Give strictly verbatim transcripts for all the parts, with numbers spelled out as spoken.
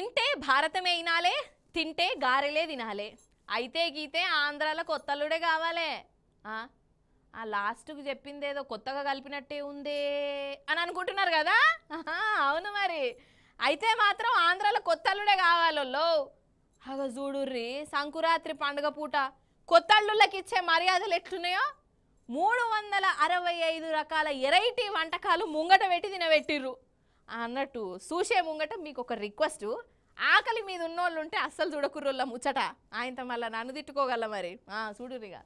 ఇంటే భారతమే ఇనాలే తింటే గారెలే తినాలే అయితే గీతే ఆంధ్రాలో కొత్తలుడే కావాలే ఆ ఆ లాస్ట్ కు చెప్పింది ఏదో కొత్తగా కలిపినట్టే ఉంది అని అనుకుంటున్నారు కదా అవును మరి అయితే మాత్రం ఆంధ్రాలో కొత్తలుడే కావాలొల్లో అగ జూడుర్రి సంకురాత్రి పండుగ పూట కొత్తళ్ళులకి ఇచ్చే మర్యాదలు ఎట్లున్నాయో మూడు వందల అరవై ఐదు రకాల వెరైటీ వంటకాలు ముంగట పెట్టి తినబెట్టిర్రు అన్నట్టు చూసే ముంగట మీకు ఒక రిక్వెస్ట్ ఆకలి మీద ఉన్నోళ్ళు ఉంటే అస్సలు చూడకుర్రోళ్ళ ముచ్చట ఆయనతో మళ్ళీ నన్ను తిట్టుకోగల మరి చూడురిగా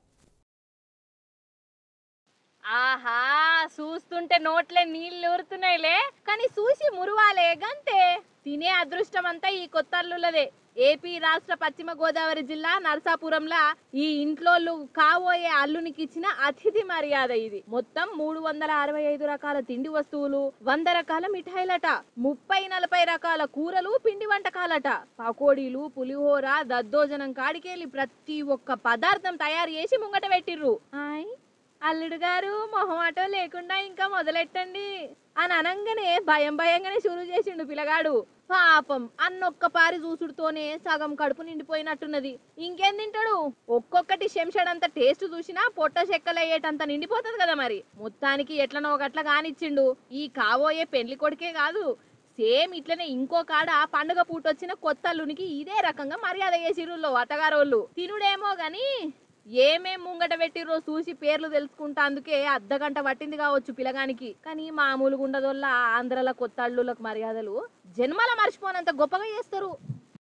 ఆహా చూస్తుంటే నోట్లే నీళ్ళు ఊరుతున్నాయిలే కానీ చూసి మురువాలే గంతే తినే అదృష్టం అంతా ఈ కొత్తళ్ళులదే ఏపీ రాష్ట్ర పశ్చిమ గోదావరి జిల్లా నర్సాపురంలో ఈ ఇంట్లోళ్ళు కావోయే అల్లునికి ఇచ్చిన అతిథి మర్యాద ఇది మొత్తం మూడు వందల అరవై ఐదు రకాల తిండి వస్తువులు వంద రకాల మిఠాయిలట ముప్పై నలభై రకాల కూరలు పిండి వంటకాలట పకోడీలు పులిహోర దద్దోజనం కాడికేళ్ళి ప్రతి ఒక్క పదార్థం తయారు చేసి ముంగట పెట్టిర్రు అల్లుడు గారు మొహమాటో లేకుండా ఇంకా మొదలెట్టండి అని అనంగానే భయం భయంగానే షురూ చేసిండు పిల్లగాడు పాపం అన్నొక్కపారి చూసుడుతోనే సగం కడుపు నిండిపోయినట్టున్నది ఇంకేం తింటాడు ఒక్కొక్కటి శంషడంత టేస్ట్ చూసినా పొట్ట చెక్కలయ్యేటంత నిండిపోతుంది కదా మరి మొత్తానికి ఎట్లనో ఒకట్లా కానిచ్చిండు ఈ కాబోయే పెళ్లి కొడుకే కాదు సేమ్ ఇట్లనే ఇంకో కాడ పండుగ పూటొచ్చిన కొత్తళ్ళునికి ఇదే రకంగా మర్యాద చేసిరుల్లో అత్తగారోళ్ళు తినుడేమో గాని ఏమేం ముంగట పెట్టిర్రో చూసి పేర్లు తెలుసుకుంటా అందుకే అర్ధగంట పట్టింది కావచ్చు పిల్లగానికి కానీ మామూలుగా ఉండదోళ్ళ ఆంధ్రాల కొత్తళ్ళులకు మర్యాదలు జన్మల మర్చిపోనంత గొప్పగా చేస్తారు.